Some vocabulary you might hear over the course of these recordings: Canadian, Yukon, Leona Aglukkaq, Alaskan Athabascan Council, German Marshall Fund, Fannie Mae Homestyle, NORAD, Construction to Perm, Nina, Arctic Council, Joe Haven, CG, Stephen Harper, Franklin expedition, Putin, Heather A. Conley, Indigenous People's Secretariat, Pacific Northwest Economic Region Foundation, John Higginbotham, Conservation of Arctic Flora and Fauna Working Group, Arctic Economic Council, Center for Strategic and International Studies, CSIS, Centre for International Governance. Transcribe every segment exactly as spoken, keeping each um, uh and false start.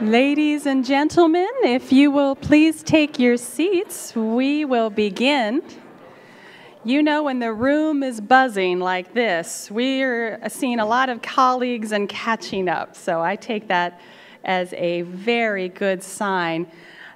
Ladies and gentlemen, if you will please take your seats, we will begin. You know, when the room is buzzing like this, we're seeing a lot of colleagues and catching up, so I take that as a very good sign.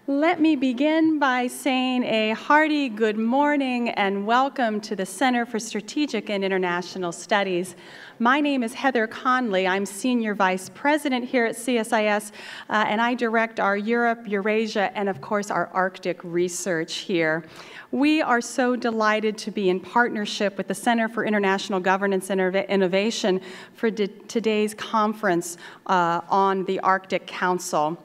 Let me begin by saying a hearty good morning and welcome to the Center for Strategic and International Studies. My name is Heather Conley. I'm Senior Vice President here at C S I S, uh, and I direct our Europe, Eurasia, and of course our Arctic research here. We are so delighted to be in partnership with the Center for International Governance and Innovation for today's conference uh, on the Arctic Council.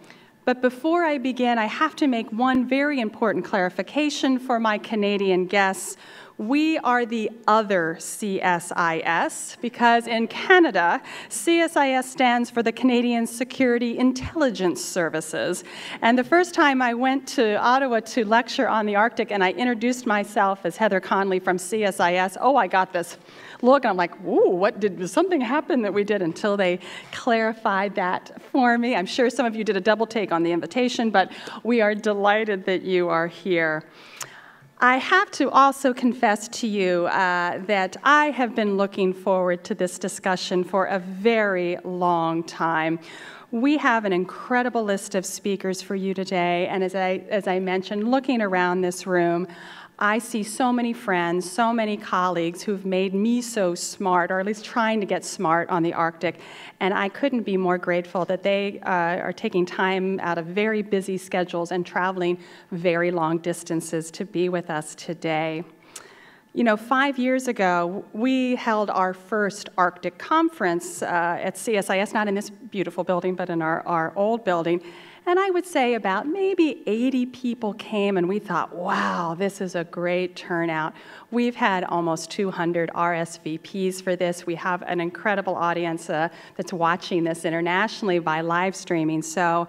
But before I begin, I have to make one very important clarification for my Canadian guests. We are the other C S I S because in Canada, C S I S stands for the Canadian Security Intelligence Services. And the first time I went to Ottawa to lecture on the Arctic and I introduced myself as Heather Conley from C S I S, oh, I got this look, and I'm like, ooh, what did something happen that we did until they clarified that for me. I'm sure some of you did a double take on the invitation, but we are delighted that you are here. I have to also confess to you uh, that I have been looking forward to this discussion for a very long time. We have an incredible list of speakers for you today, and as I, as I mentioned, looking around this room, I see so many friends, so many colleagues who've made me so smart, or at least trying to get smart on the Arctic, and I couldn't be more grateful that they uh, are taking time out of very busy schedules and traveling very long distances to be with us today. You know, five years ago, we held our first Arctic conference uh, at C S I S, not in this beautiful building, but in our, our old building. And I would say about maybe eighty people came, and we thought, wow, this is a great turnout. We've had almost two hundred R S V Ps for this. We have an incredible audience uh, that's watching this internationally by live streaming. So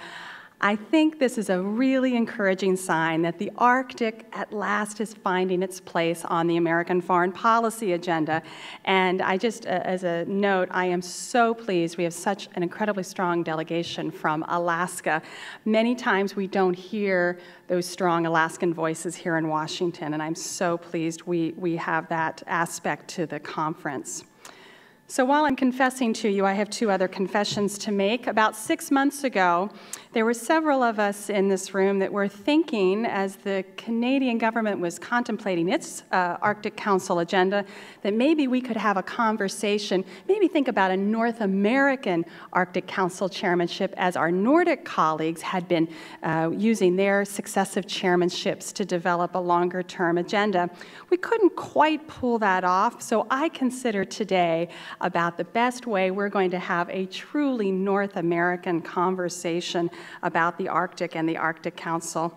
I think this is a really encouraging sign that the Arctic at last is finding its place on the American foreign policy agenda. And I just, uh, as a note, I am so pleased we have such an incredibly strong delegation from Alaska. Many times we don't hear those strong Alaskan voices here in Washington, and I'm so pleased we, we have that aspect to the conference. So while I'm confessing to you, I have two other confessions to make. About six months ago, there were several of us in this room that were thinking, as the Canadian government was contemplating its uh, Arctic Council agenda, that maybe we could have a conversation, maybe think about a North American Arctic Council chairmanship, as our Nordic colleagues had been uh, using their successive chairmanships to develop a longer-term agenda. We couldn't quite pull that off, so I consider today about the best way we're going to have a truly North American conversation about the Arctic and the Arctic Council.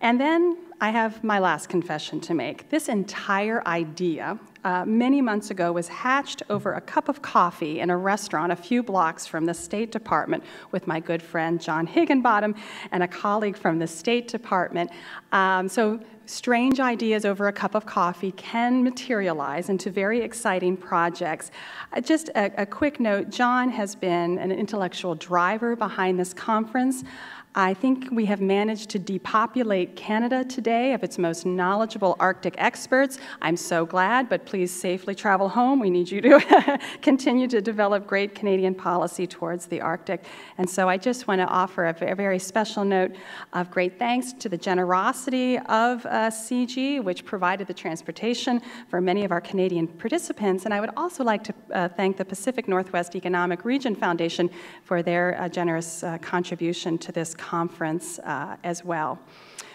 And then I have my last confession to make. This entire idea, uh, many months ago, was hatched over a cup of coffee in a restaurant a few blocks from the State Department with my good friend John Higginbotham and a colleague from the State Department. Um, so strange ideas over a cup of coffee can materialize into very exciting projects. Uh, just a, a quick note, John has been an intellectual driver behind this conference. I think we have managed to depopulate Canada today of its most knowledgeable Arctic experts. I'm so glad, but please safely travel home. We need you to continue to develop great Canadian policy towards the Arctic. And so I just want to offer a very special note of great thanks to the generosity of uh, C G, which provided the transportation for many of our Canadian participants. And I would also like to uh, thank the Pacific Northwest Economic Region Foundation for their uh, generous uh, contribution to this conference uh, as well.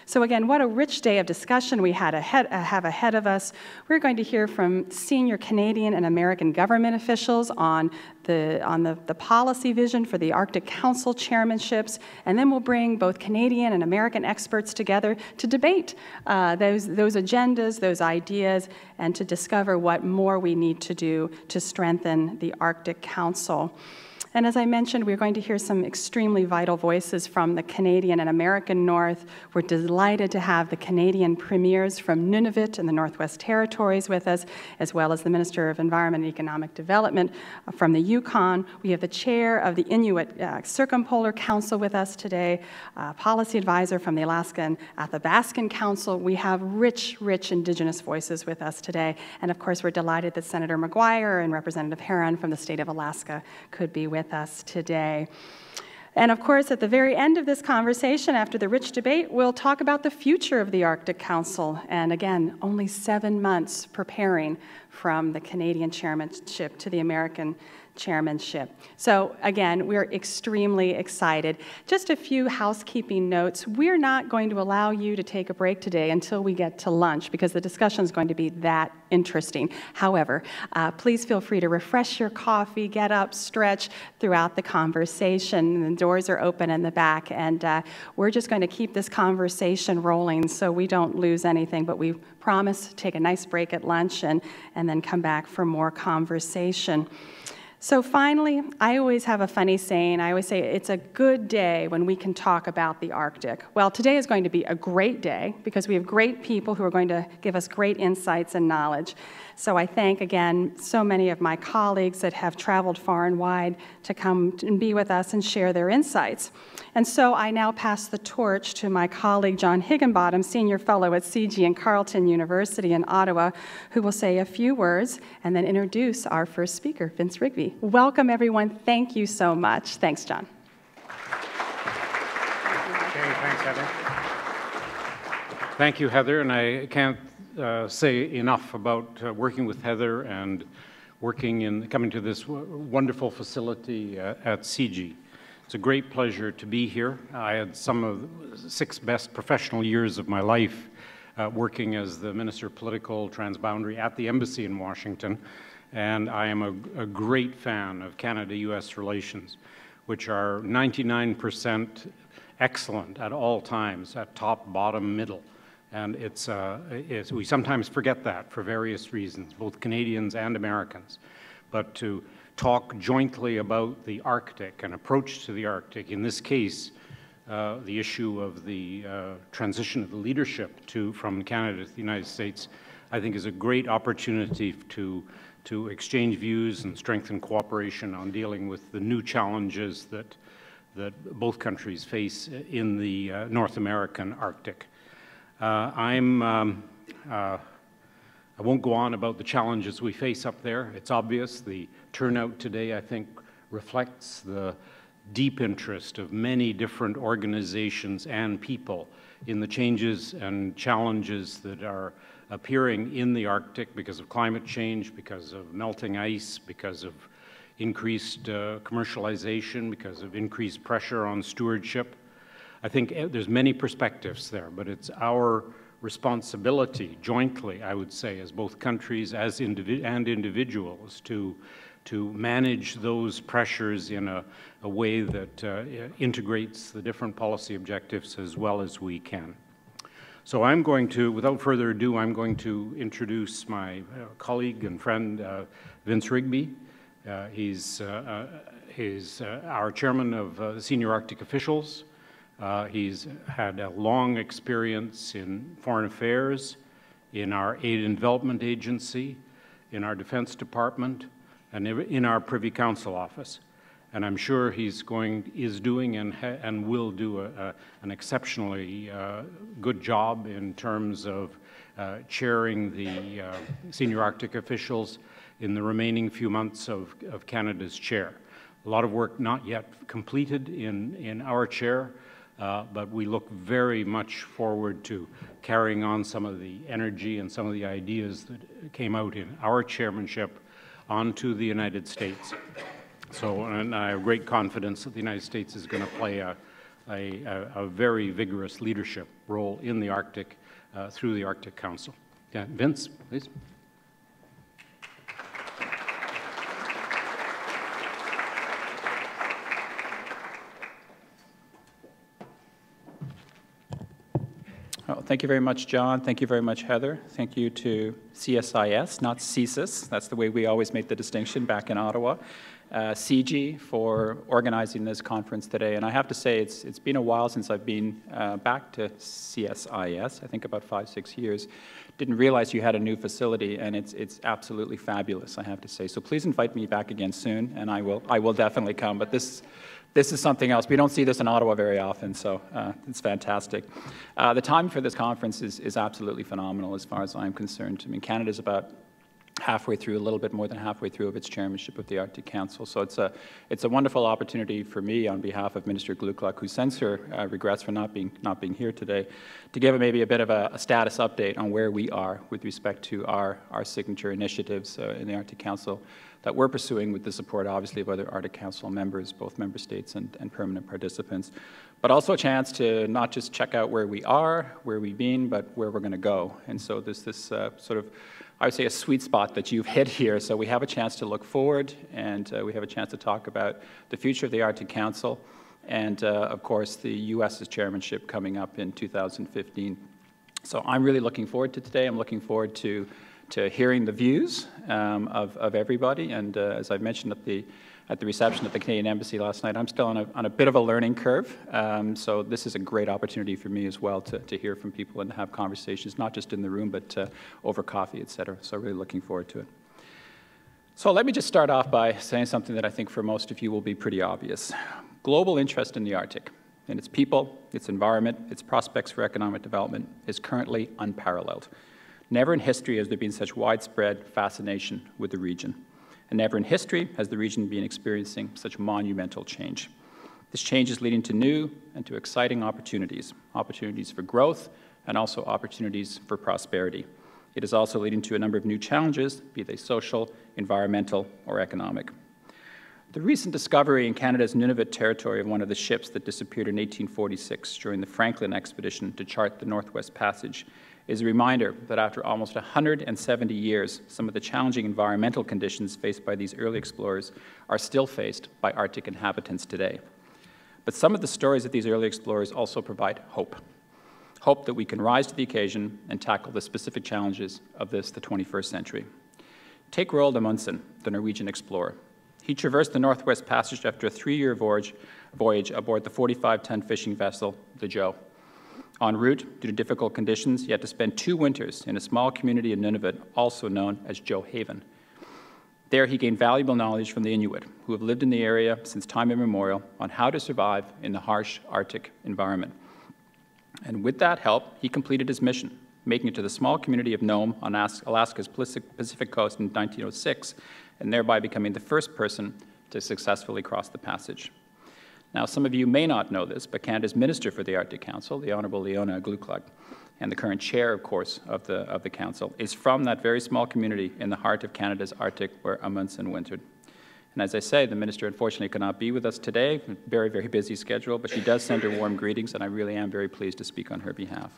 So again, what a rich day of discussion we had ahead, uh, have ahead of us. We're going to hear from senior Canadian and American government officials on the, on the, the policy vision for the Arctic Council chairmanships, and then we'll bring both Canadian and American experts together to debate uh, those, those agendas, those ideas, and to discover what more we need to do to strengthen the Arctic Council. And as I mentioned, we're going to hear some extremely vital voices from the Canadian and American North. We're delighted to have the Canadian premiers from Nunavut and the Northwest Territories with us, as well as the Minister of Environment and Economic Development from the Yukon. We have the chair of the Inuit uh, Circumpolar Council with us today, uh, policy advisor from the Alaskan Athabascan Council. We have rich, rich Indigenous voices with us today. And of course, we're delighted that Senator McGuire and Representative Heron from the state of Alaska could be with us today. And of course, at the very end of this conversation, after the rich debate, we'll talk about the future of the Arctic Council. And again, only seven months preparing from the Canadian chairmanship to the American chairmanship. So again, we're extremely excited. Just a few housekeeping notes. We're not going to allow you to take a break today until we get to lunch, because the discussion is going to be that interesting. However, uh, please feel free to refresh your coffee, get up, stretch throughout the conversation. The doors are open in the back, and uh, we're just going to keep this conversation rolling so we don't lose anything, but we promise to take a nice break at lunch and, and then come back for more conversation. So finally, I always have a funny saying. I always say it's a good day when we can talk about the Arctic. Well, today is going to be a great day because we have great people who are going to give us great insights and knowledge. So I thank, again, so many of my colleagues that have traveled far and wide to come and be with us and share their insights. And so I now pass the torch to my colleague, John Higginbotham, Senior Fellow at C G and Carleton University in Ottawa, who will say a few words and then introduce our first speaker, Vince Rigby. Welcome, everyone. Thank you so much. Thanks, John. Okay, thanks, Heather. Thank you, Heather. And I can't uh, say enough about uh, working with Heather and working in coming to this wonderful facility uh, at C G. It's a great pleasure to be here. I had some of the six best professional years of my life uh, working as the Minister of Political Transboundary at the Embassy in Washington. And I am a, a great fan of Canada U S relations, which are ninety-nine percent excellent at all times, at top, bottom, middle. And it's, uh, it's, we sometimes forget that for various reasons, both Canadians and Americans. But to talk jointly about the Arctic, an approach to the Arctic, in this case, uh, the issue of the uh, transition of the leadership to, from Canada to the United States, I think is a great opportunity to to exchange views and strengthen cooperation on dealing with the new challenges that, that both countries face in the uh, North American Arctic. Uh, I'm, um, uh, I won't go on about the challenges we face up there. It's obvious. The turnout today, I think, reflects the deep interest of many different organizations and people in the changes and challenges that are appearing in the Arctic because of climate change, because of melting ice, because of increased uh, commercialization, because of increased pressure on stewardship. I think there's many perspectives there, but it's our responsibility jointly, I would say, as both countries as indivi- and individuals to, to manage those pressures in a, a way that uh, integrates the different policy objectives as well as we can. So I'm going to, without further ado, I'm going to introduce my colleague and friend, uh, Vince Rigby. Uh, he's uh, uh, he's uh, our chairman of uh, Senior Arctic Officials. Uh, he's had a long experience in foreign affairs, in our aid and development agency, in our defense department, and in our Privy Council office. And I'm sure he's going, is doing and, ha and will do a, a, an exceptionally uh, good job in terms of uh, chairing the uh, Senior Arctic Officials in the remaining few months of, of Canada's chair. A lot of work not yet completed in, in our chair, uh, but we look very much forward to carrying on some of the energy and some of the ideas that came out in our chairmanship onto the United States. So, and I have great confidence that the United States is going to play a, a, a very vigorous leadership role in the Arctic uh, through the Arctic Council. Yeah, Vince, please. Oh, thank you very much, John. Thank you very much, Heather. Thank you to C S I S, not C S I S. That's the way we always make the distinction back in Ottawa. uh, C G for organizing this conference today. And I have to say, it's, it's been a while since I've been uh, back to C S I S, I think about five, six years. Didn't realize you had a new facility, and it's, it's absolutely fabulous, I have to say. So please invite me back again soon, and I will, I will definitely come. But this, this is something else. We don't see this in Ottawa very often, so uh, it's fantastic. Uh, the time for this conference is, is absolutely phenomenal as far as I'm concerned. I mean, Canada's about halfway through, a little bit more than halfway through of its chairmanship of the Arctic Council. So it's a, it's a wonderful opportunity for me on behalf of Minister Glukkaq, who sends her uh, regrets for not being, not being here today, to give maybe a bit of a, a status update on where we are with respect to our, our signature initiatives uh, in the Arctic Council that we're pursuing with the support, obviously, of other Arctic Council members, both member states and, and permanent participants, but also a chance to not just check out where we are, where we've been, but where we're going to go. And so there's this uh, sort of, I would say, a sweet spot that you've hit here. So we have a chance to look forward, and uh, we have a chance to talk about the future of the Arctic Council, and, uh, of course, the U S's chairmanship coming up in two thousand fifteen. So I'm really looking forward to today. I'm looking forward to to hearing the views um, of, of everybody. And uh, as I mentioned at the, at the reception at the Canadian Embassy last night, I'm still on a, on a bit of a learning curve. Um, so this is a great opportunity for me as well to, to hear from people and have conversations, not just in the room, but uh, over coffee, et cetera. So really looking forward to it. So let me just start off by saying something that I think for most of you will be pretty obvious. Global interest in the Arctic and its people, its environment, its prospects for economic development is currently unparalleled. Never in history has there been such widespread fascination with the region, and never in history has the region been experiencing such monumental change. This change is leading to new and to exciting opportunities, opportunities for growth and also opportunities for prosperity. It is also leading to a number of new challenges, be they social, environmental, or economic. The recent discovery in Canada's Nunavut territory of one of the ships that disappeared in eighteen forty-six during the Franklin expedition to chart the Northwest Passage is a reminder that after almost one hundred seventy years, some of the challenging environmental conditions faced by these early explorers are still faced by Arctic inhabitants today. But some of the stories of these early explorers also provide hope. Hope that we can rise to the occasion and tackle the specific challenges of this, the twenty-first century. Take Roald Amundsen, the Norwegian explorer. He traversed the Northwest Passage after a three-year voyage, voyage aboard the forty-five ton fishing vessel, the Joe. En route, due to difficult conditions, he had to spend two winters in a small community in Nunavut, also known as Joe Haven. There he gained valuable knowledge from the Inuit, who have lived in the area since time immemorial, on how to survive in the harsh Arctic environment. And with that help, he completed his mission, making it to the small community of Nome on Alaska's Pacific coast in nineteen oh six, and thereby becoming the first person to successfully cross the passage. Now, some of you may not know this, but Canada's Minister for the Arctic Council, the Honourable Leona Aglukkaq, and the current chair, of course, of the, of the Council, is from that very small community in the heart of Canada's Arctic where Amundsen wintered. And as I say, the Minister unfortunately could not be with us today, very, very busy schedule, but she does send her warm greetings, and I really am very pleased to speak on her behalf.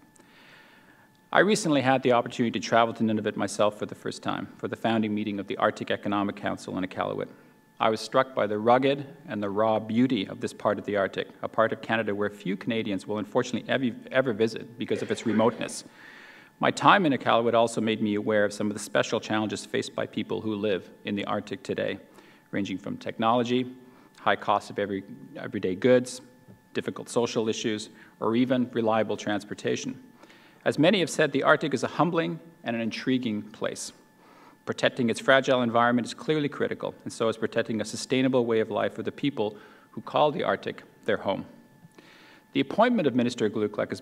I recently had the opportunity to travel to Nunavut myself for the first time for the founding meeting of the Arctic Economic Council in Iqaluit. I was struck by the rugged and the raw beauty of this part of the Arctic, a part of Canada where few Canadians will unfortunately ever, ever visit because of its remoteness. My time in Iqaluit also made me aware of some of the special challenges faced by people who live in the Arctic today, ranging from technology, high cost of every, everyday goods, difficult social issues, or even reliable transportation. As many have said, the Arctic is a humbling and an intriguing place. Protecting its fragile environment is clearly critical, and so is protecting a sustainable way of life for the people who call the Arctic their home. The appointment of Minister Glukkaq as,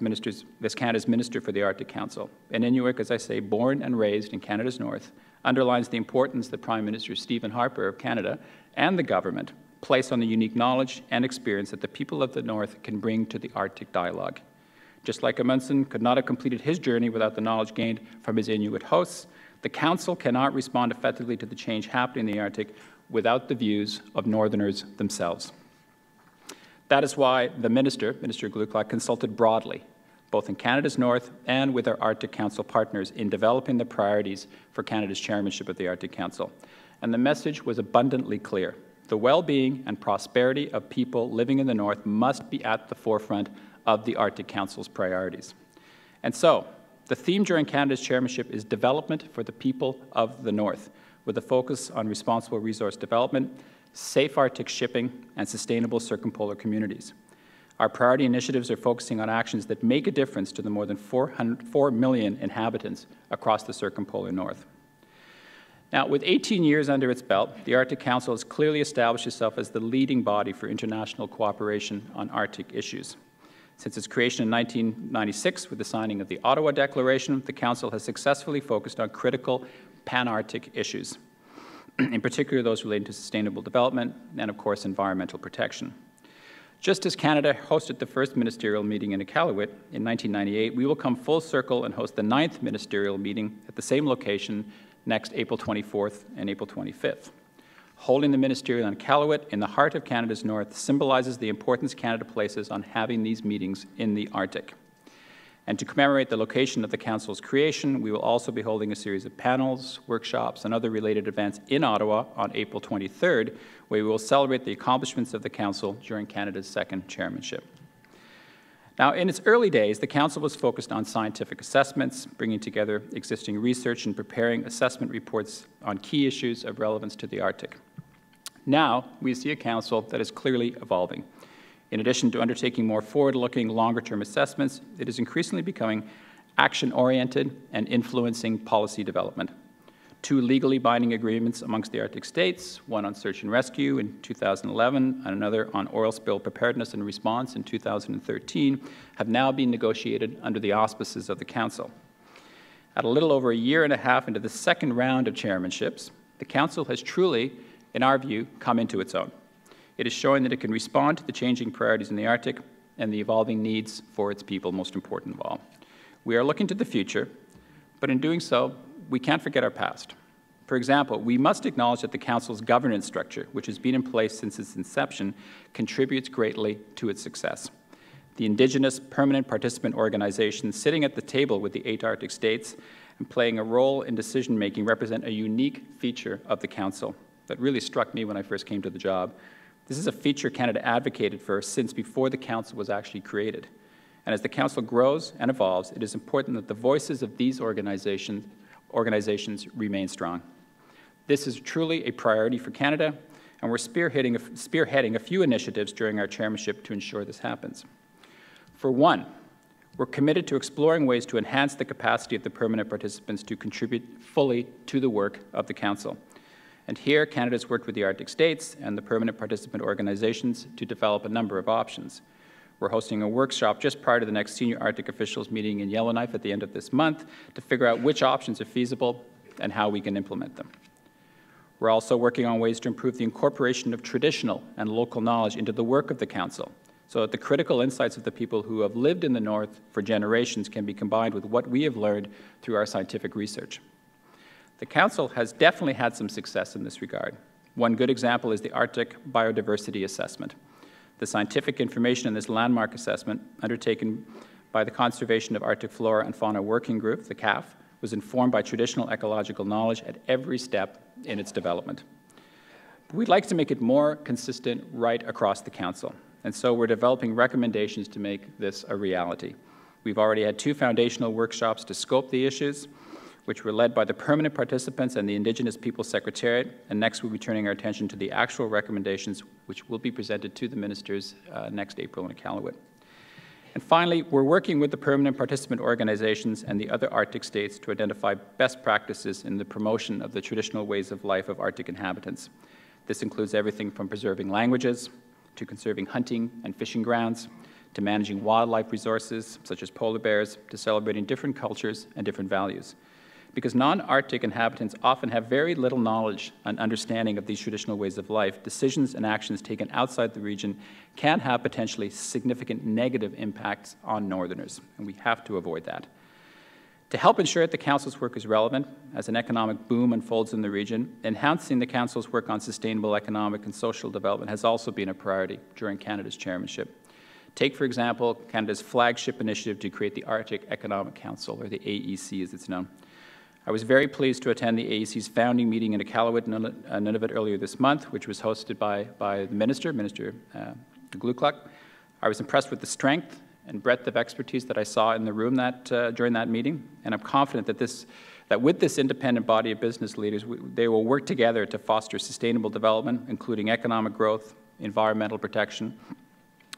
as Canada's Minister for the Arctic Council, an Inuit, as I say, born and raised in Canada's north, underlines the importance that Prime Minister Stephen Harper of Canada and the government place on the unique knowledge and experience that the people of the north can bring to the Arctic dialogue. Just like Amundsen could not have completed his journey without the knowledge gained from his Inuit hosts, the Council cannot respond effectively to the change happening in the Arctic without the views of Northerners themselves. That is why the Minister, Minister Glukkaq, consulted broadly, both in Canada's North and with our Arctic Council partners in developing the priorities for Canada's chairmanship of the Arctic Council. And the message was abundantly clear. The well-being and prosperity of people living in the North must be at the forefront of the Arctic Council's priorities. And so, the theme during Canada's chairmanship is development for the people of the North, with a focus on responsible resource development, safe Arctic shipping, and sustainable circumpolar communities. Our priority initiatives are focusing on actions that make a difference to the more than four million inhabitants across the circumpolar north. Now, with eighteen years under its belt, the Arctic Council has clearly established itself as the leading body for international cooperation on Arctic issues. Since its creation in nineteen ninety-six, with the signing of the Ottawa Declaration, the Council has successfully focused on critical pan-Arctic issues, in particular those relating to sustainable development and, of course, environmental protection. Just as Canada hosted the first ministerial meeting in Iqaluit in nineteen ninety-eight, we will come full circle and host the ninth ministerial meeting at the same location next April twenty-fourth and April twenty-fifth. Holding the ministerial in Iqaluit in the heart of Canada's north symbolizes the importance Canada places on having these meetings in the Arctic. And to commemorate the location of the Council's creation, we will also be holding a series of panels, workshops, and other related events in Ottawa on April twenty-third, where we will celebrate the accomplishments of the Council during Canada's second chairmanship. Now, in its early days, the Council was focused on scientific assessments, bringing together existing research and preparing assessment reports on key issues of relevance to the Arctic. Now, we see a Council that is clearly evolving. In addition to undertaking more forward-looking, longer-term assessments, it is increasingly becoming action-oriented and influencing policy development. Two legally binding agreements amongst the Arctic states, one on search and rescue in two thousand eleven and another on oil spill preparedness and response in two thousand thirteen, have now been negotiated under the auspices of the Council. At a little over a year and a half into the second round of chairmanships, the Council has truly, in our view, come into its own. It is showing that it can respond to the changing priorities in the Arctic and the evolving needs for its people, most important of all. We are looking to the future, but in doing so, we can't forget our past. For example, we must acknowledge that the Council's governance structure, which has been in place since its inception, contributes greatly to its success. The Indigenous permanent participant organizations sitting at the table with the eight Arctic states and playing a role in decision-making represent a unique feature of the Council that really struck me when I first came to the job. This is a feature Canada advocated for since before the Council was actually created. And as the Council grows and evolves, it is important that the voices of these organizations organizations remain strong. This is truly a priority for Canada, and we're spearheading, spearheading a few initiatives during our chairmanship to ensure this happens. For one, we're committed to exploring ways to enhance the capacity of the permanent participants to contribute fully to the work of the Council. And here, Canada's worked with the Arctic states and the permanent participant organizations to develop a number of options. We're hosting a workshop just prior to the next senior Arctic officials meeting in Yellowknife at the end of this month to figure out which options are feasible and how we can implement them. We're also working on ways to improve the incorporation of traditional and local knowledge into the work of the Council so that the critical insights of the people who have lived in the North for generations can be combined with what we have learned through our scientific research. The Council has definitely had some success in this regard. One good example is the Arctic Biodiversity Assessment. The scientific information in this landmark assessment, undertaken by the Conservation of Arctic Flora and Fauna Working Group, the C A F F, was informed by traditional ecological knowledge at every step in its development. But we'd like to make it more consistent right across the Council, and so we're developing recommendations to make this a reality. We've already had two foundational workshops to scope the issues, which were led by the permanent participants and the Indigenous People's Secretariat, and next we'll be turning our attention to the actual recommendations which will be presented to the ministers uh, next April in Iqaluit. And finally, we're working with the permanent participant organizations and the other Arctic states to identify best practices in the promotion of the traditional ways of life of Arctic inhabitants. This includes everything from preserving languages, to conserving hunting and fishing grounds, to managing wildlife resources, such as polar bears, to celebrating different cultures and different values. Because non-Arctic inhabitants often have very little knowledge and understanding of these traditional ways of life, decisions and actions taken outside the region can have potentially significant negative impacts on Northerners, and we have to avoid that. To help ensure that the Council's work is relevant as an economic boom unfolds in the region, enhancing the Council's work on sustainable economic and social development has also been a priority during Canada's chairmanship. Take, for example, Canada's flagship initiative to create the Arctic Economic Council, or the A E C as it's known. I was very pleased to attend the A E C's founding meeting in Iqaluit, Nunavut, earlier this month, which was hosted by, by the Minister, Minister uh, Aglukkaq. I was impressed with the strength and breadth of expertise that I saw in the room that, uh, during that meeting, and I'm confident that, this, that with this independent body of business leaders, we, they will work together to foster sustainable development, including economic growth, environmental protection,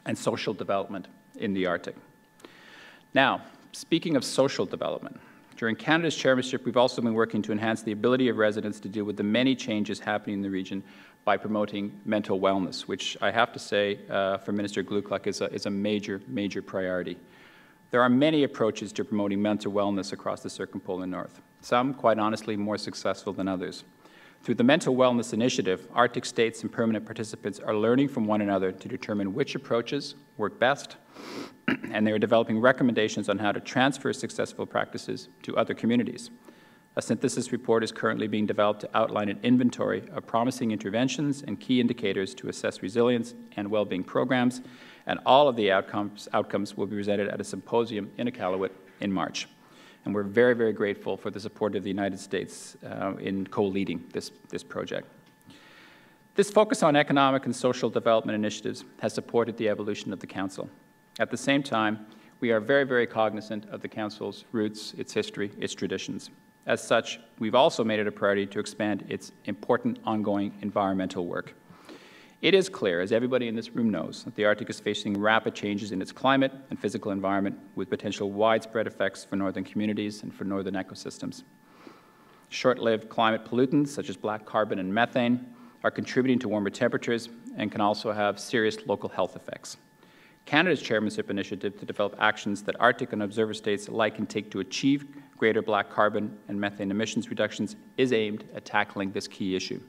and social development in the Arctic. Now, speaking of social development, during Canada's chairmanship, we've also been working to enhance the ability of residents to deal with the many changes happening in the region by promoting mental wellness, which I have to say uh, for Minister Aglukkaq is a, is a major, major priority. There are many approaches to promoting mental wellness across the Circumpolar North, some, quite honestly, more successful than others. Through the Mental Wellness Initiative, Arctic states and permanent participants are learning from one another to determine which approaches work best, and they are developing recommendations on how to transfer successful practices to other communities. A synthesis report is currently being developed to outline an inventory of promising interventions and key indicators to assess resilience and well-being programs, and all of the outcomes, outcomes will be presented at a symposium in Iqaluit in March. And we're very, very grateful for the support of the United States uh, in co-leading this, this project. This focus on economic and social development initiatives has supported the evolution of the Council. At the same time, we are very, very cognizant of the Council's roots, its history, its traditions. As such, we've also made it a priority to expand its important ongoing environmental work. It is clear, as everybody in this room knows, that the Arctic is facing rapid changes in its climate and physical environment with potential widespread effects for northern communities and for northern ecosystems. Short-lived climate pollutants, such as black carbon and methane, are contributing to warmer temperatures and can also have serious local health effects. Canada's chairmanship initiative to develop actions that Arctic and observer states alike can take to achieve greater black carbon and methane emissions reductions is aimed at tackling this key issue.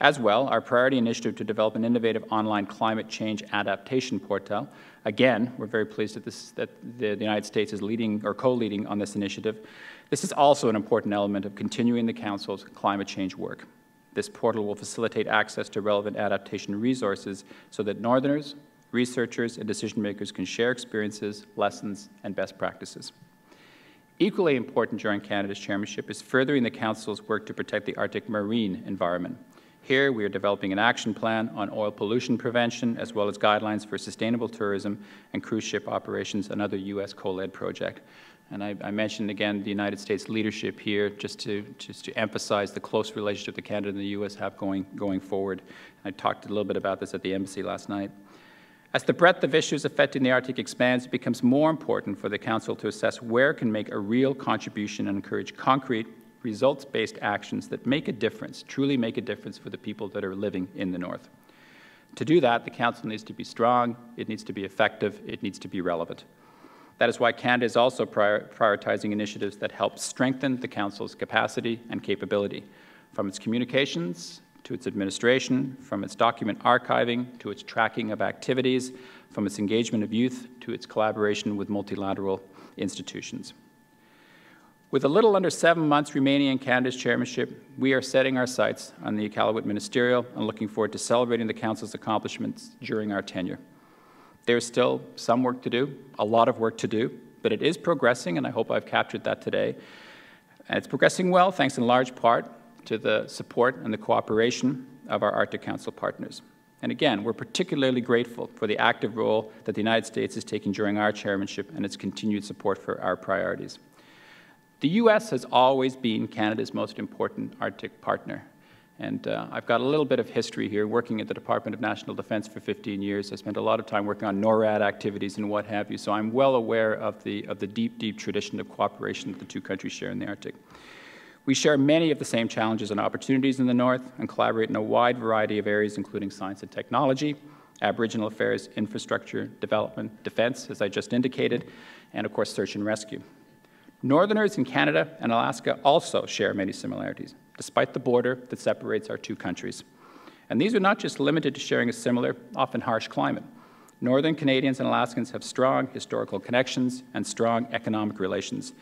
As well, our priority initiative to develop an innovative online climate change adaptation portal. Again, we're very pleased that, this, that the, the United States is leading or co-leading on this initiative. This is also an important element of continuing the Council's climate change work. This portal will facilitate access to relevant adaptation resources so that northerners, researchers, and decision makers can share experiences, lessons, and best practices. Equally important during Canada's chairmanship is furthering the Council's work to protect the Arctic marine environment. Here, we are developing an action plan on oil pollution prevention, as well as guidelines for sustainable tourism and cruise ship operations, another U S co-led project. And I, I mentioned again the United States leadership here, just to, just to emphasize the close relationship that Canada and the U S have going, going forward. And I talked a little bit about this at the embassy last night. As the breadth of issues affecting the Arctic expands, it becomes more important for the Council to assess where it can make a real contribution and encourage concrete, results-based actions that make a difference, truly make a difference for the people that are living in the North. To do that, the Council needs to be strong, it needs to be effective, it needs to be relevant. That is why Canada is also prior prioritizing initiatives that help strengthen the Council's capacity and capability, from its communications, to its administration, from its document archiving, to its tracking of activities, from its engagement of youth, to its collaboration with multilateral institutions. With a little under seven months remaining in Canada's chairmanship, we are setting our sights on the Iqaluit Ministerial and looking forward to celebrating the Council's accomplishments during our tenure. There is still some work to do, a lot of work to do, but it is progressing, and I hope I've captured that today. And it's progressing well, thanks in large part to the support and the cooperation of our Arctic Council partners. And again, we're particularly grateful for the active role that the United States is taking during our chairmanship and its continued support for our priorities. The U S has always been Canada's most important Arctic partner. And uh, I've got a little bit of history here, working at the Department of National Defense for fifteen years. I spent a lot of time working on NORAD activities and what have you, so I'm well aware of the, of the deep, deep tradition of cooperation that the two countries share in the Arctic. We share many of the same challenges and opportunities in the North and collaborate in a wide variety of areas, including science and technology, Aboriginal affairs, infrastructure, development, defense, as I just indicated, and of course, search and rescue. Northerners in Canada and Alaska also share many similarities, despite the border that separates our two countries. And these are not just limited to sharing a similar, often harsh climate. Northern Canadians and Alaskans have strong historical connections and strong economic relations.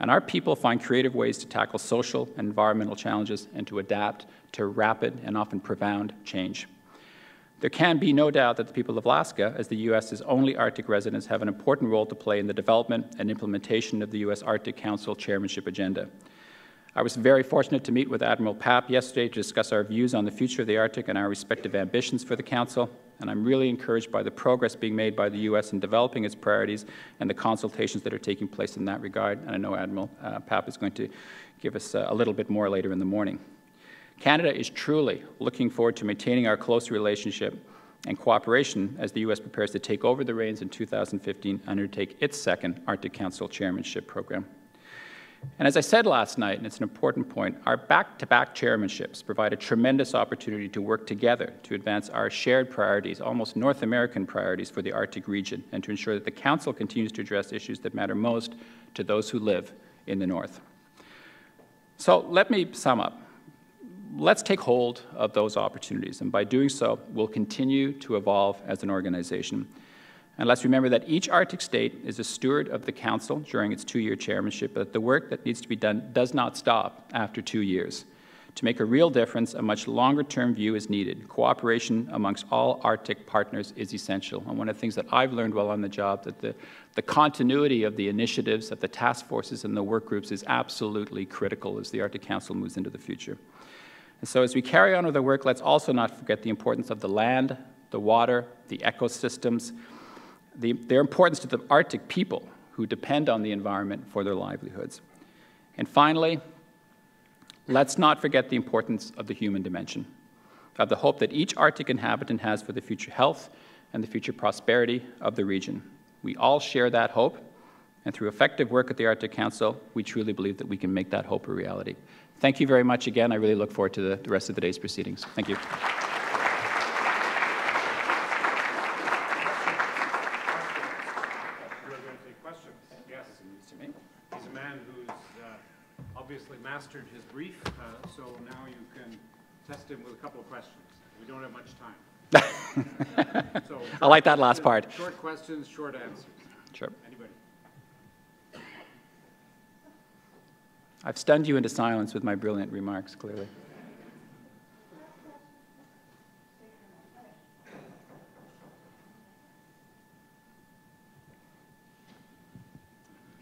And our people find creative ways to tackle social and environmental challenges and to adapt to rapid and often profound change. There can be no doubt that the people of Alaska, as the U S's only Arctic residents, have an important role to play in the development and implementation of the U S Arctic Council chairmanship agenda. I was very fortunate to meet with Admiral Papp yesterday to discuss our views on the future of the Arctic and our respective ambitions for the Council. and I'm really encouraged by the progress being made by the U S in developing its priorities and the consultations that are taking place in that regard, and I know Admiral uh, Papp is going to give us uh, a little bit more later in the morning. Canada is truly looking forward to maintaining our close relationship and cooperation as the U S prepares to take over the reins in two thousand fifteen and undertake its second Arctic Council chairmanship program. And as I said last night, and it's an important point, our back-to-back chairmanships provide a tremendous opportunity to work together to advance our shared priorities, almost North American priorities for the Arctic region, and to ensure that the Council continues to address issues that matter most to those who live in the North. So let me sum up. Let's take hold of those opportunities, and by doing so, we'll continue to evolve as an organization. And let's remember that each Arctic state is a steward of the Council during its two-year chairmanship, but the work that needs to be done does not stop after two years. To make a real difference, a much longer-term view is needed. Cooperation amongst all Arctic partners is essential. And one of the things that I've learned while on the job, that the, the continuity of the initiatives, of the task forces and the work groups is absolutely critical as the Arctic Council moves into the future. And so as we carry on with our work, let's also not forget the importance of the land, the water, the ecosystems, The, their importance to the Arctic people who depend on the environment for their livelihoods. And finally, let's not forget the importance of the human dimension, of the hope that each Arctic inhabitant has for the future health and the future prosperity of the region. We all share that hope, and through effective work at the Arctic Council, we truly believe that we can make that hope a reality. Thank you very much again. I really look forward to the, the rest of the day's proceedings. Thank you. Mastered his brief, uh, so now you can test him with a couple of questions. We don't have much time. So I like that last part. Short questions, short answers. Sure. Anybody? I've stunned you into silence with my brilliant remarks, clearly.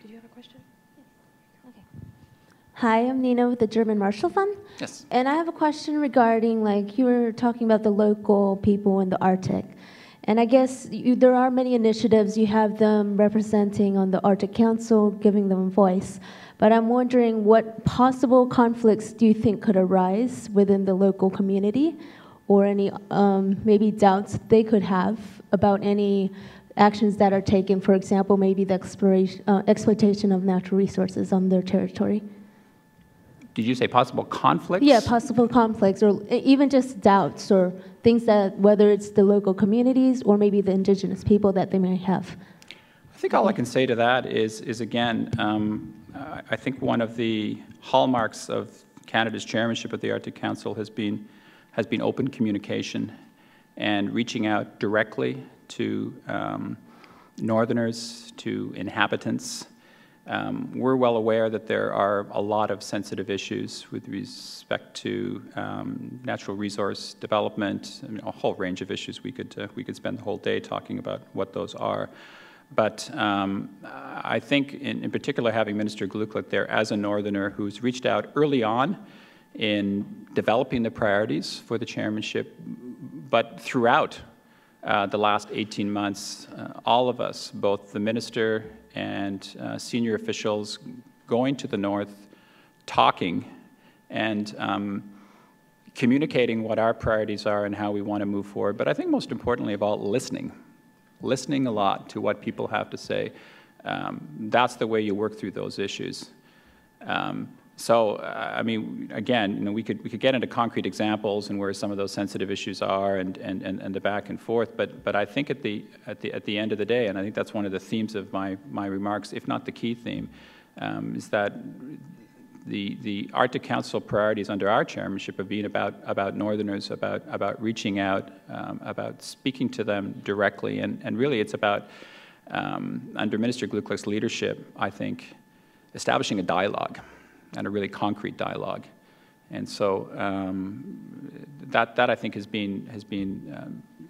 Did you have a question? Hi, I'm Nina with the German Marshall Fund. Yes. And I have a question regarding, like, you were talking about the local people in the Arctic. And I guess you, there are many initiatives. You have them representing on the Arctic Council, giving them a voice. But I'm wondering what possible conflicts do you think could arise within the local community, or any um, maybe doubts they could have about any actions that are taken, for example, maybe the exploration, uh, exploitation of natural resources on their territory? Did you say possible conflicts? Yeah, possible conflicts, or even just doubts or things that, whether it's the local communities or maybe the Indigenous people that they may have. I think all I can say to that is, is again, um, I think one of the hallmarks of Canada's chairmanship of the Arctic Council has been, has been open communication and reaching out directly to um, northerners, to inhabitants. Um, we're well aware that there are a lot of sensitive issues with respect to um, natural resource development, I mean, a whole range of issues. We could, uh, we could spend the whole day talking about what those are. But um, I think, in, in particular, having Minister Aglukkaq there as a northerner who's reached out early on in developing the priorities for the chairmanship, but throughout uh, the last eighteen months, uh, all of us, both the minister and uh, senior officials going to the north, talking and um, communicating what our priorities are and how we want to move forward. But I think most importantly of all, listening. Listening a lot to what people have to say. Um, that's the way you work through those issues. Um, so, uh, I mean, again, you know, we could, we could get into concrete examples and where some of those sensitive issues are and, and, and, and the back and forth, but, but I think at the, at, the, at the end of the day, and I think that's one of the themes of my, my remarks, if not the key theme, um, is that the, the Arctic Council priorities under our chairmanship have been about, about northerners, about, about reaching out, um, about speaking to them directly, and, and really it's about, um, under Minister Glucklich's leadership, I think, establishing a dialogue. And a really concrete dialogue, and so um, that that I think has been has been um,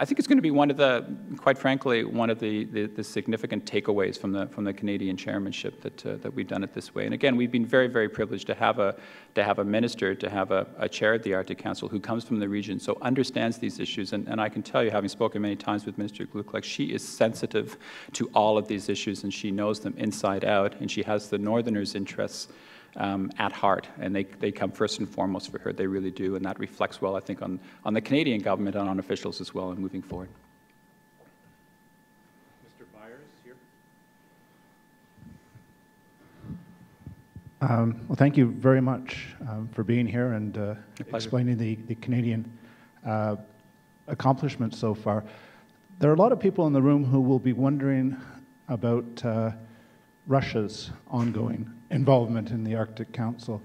I think it's going to be one of the, quite frankly, one of the, the, the significant takeaways from the from the Canadian chairmanship that uh, that we've done it this way. And again, we've been very, very privileged to have a to have a minister, to have a, a chair at the Arctic Council who comes from the region, so understands these issues. And, and I can tell you, having spoken many times with Minister Aglukkaq, she is sensitive to all of these issues, and she knows them inside out, and she has the Northerners' interests Um, at heart, and they, they come first and foremost for her. They really do, and that reflects well, I think, on, on the Canadian government and on officials as well in moving forward. Mister Byers, here. Um, well, thank you very much um, for being here and uh, explaining the, the Canadian uh, accomplishments so far. There are a lot of people in the room who will be wondering about uh, Russia's ongoing involvement in the Arctic Council.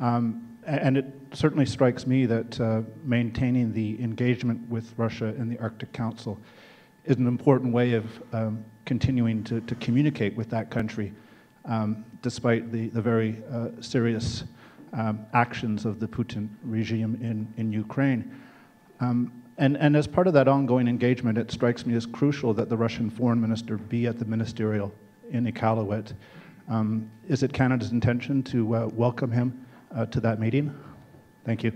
Um, and it certainly strikes me that uh, maintaining the engagement with Russia in the Arctic Council is an important way of um, continuing to, to communicate with that country, um, despite the, the very uh, serious um, actions of the Putin regime in, in Ukraine. Um, and, and as part of that ongoing engagement, it strikes me as crucial that the Russian foreign minister be at the ministerial in Iqaluit. Um, is it Canada's intention to uh, welcome him uh, to that meeting? Thank you.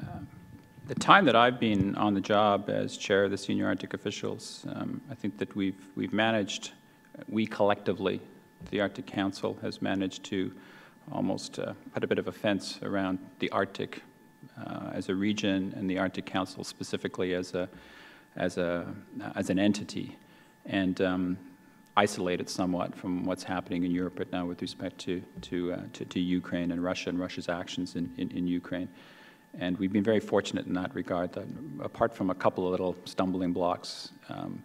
Uh, the time that I've been on the job as chair of the senior Arctic officials, um, I think that we've we've managed, we collectively, the Arctic Council has managed to almost uh, put a bit of a fence around the Arctic uh, as a region and the Arctic Council specifically as a as a as an entity, and um, isolated somewhat from what's happening in Europe right now with respect to, to, uh, to, to Ukraine and Russia and Russia's actions in, in, in Ukraine. And we've been very fortunate in that regard, that apart from a couple of little stumbling blocks, um,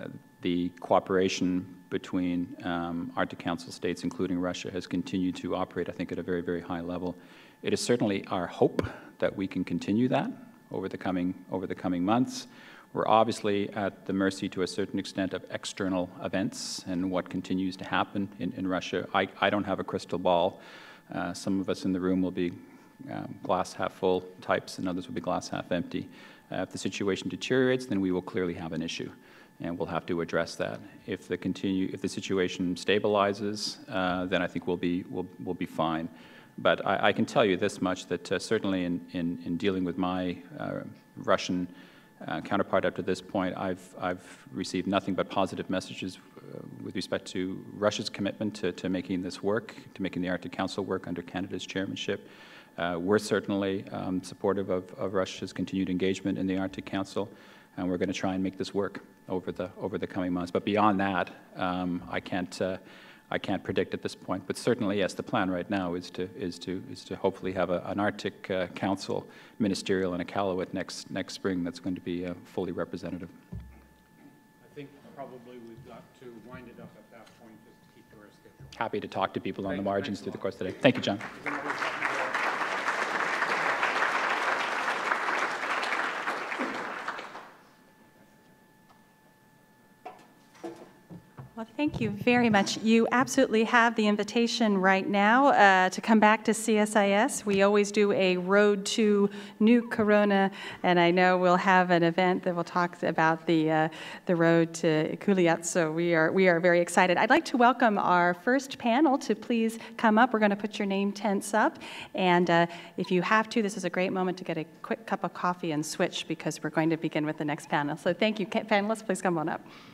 uh, the cooperation between um, Arctic Council states, including Russia, has continued to operate, I think, at a very, very high level. It is certainly our hope that we can continue that over the coming, over the coming months. We're obviously at the mercy, to a certain extent, of external events and what continues to happen in, in Russia. I, I don't have a crystal ball. Uh, some of us in the room will be um, glass half full types, and others will be glass half empty. Uh, if the situation deteriorates, then we will clearly have an issue, and we'll have to address that. If the continue, if the situation stabilizes, uh, then I think we'll be we'll we'll be fine. But I, I can tell you this much: that uh, certainly in, in in dealing with my uh, Russian Uh, counterpart up to this point, I've, I've received nothing but positive messages uh, with respect to Russia's commitment to, to making this work, to making the Arctic Council work under Canada's chairmanship. Uh, we're certainly um, supportive of, of Russia's continued engagement in the Arctic Council, and we're going to try and make this work over the, over the coming months. But beyond that, um, I can't, uh, I can't predict at this point. But certainly, yes, the plan right now is to is to is to hopefully have a, an Arctic uh, Council ministerial in Iqaluit next next spring that's going to be uh, fully representative. I think probably we've got to wind it up at that point just to keep to our schedule. Happy to talk to people Thank on the margins through the course of the day. Thank you, John. Thank you very much. You absolutely have the invitation right now uh, to come back to C S I S. We always do a road to new Corona, and I know we'll have an event that will talk about the uh, the road to Iqaluit. So we are we are very excited. I'd like to welcome our first panel to please come up. We're going to put your name tents up, and uh, if you have to, this is a great moment to get a quick cup of coffee and switch because we're going to begin with the next panel. So thank you, panelists. Please come on up.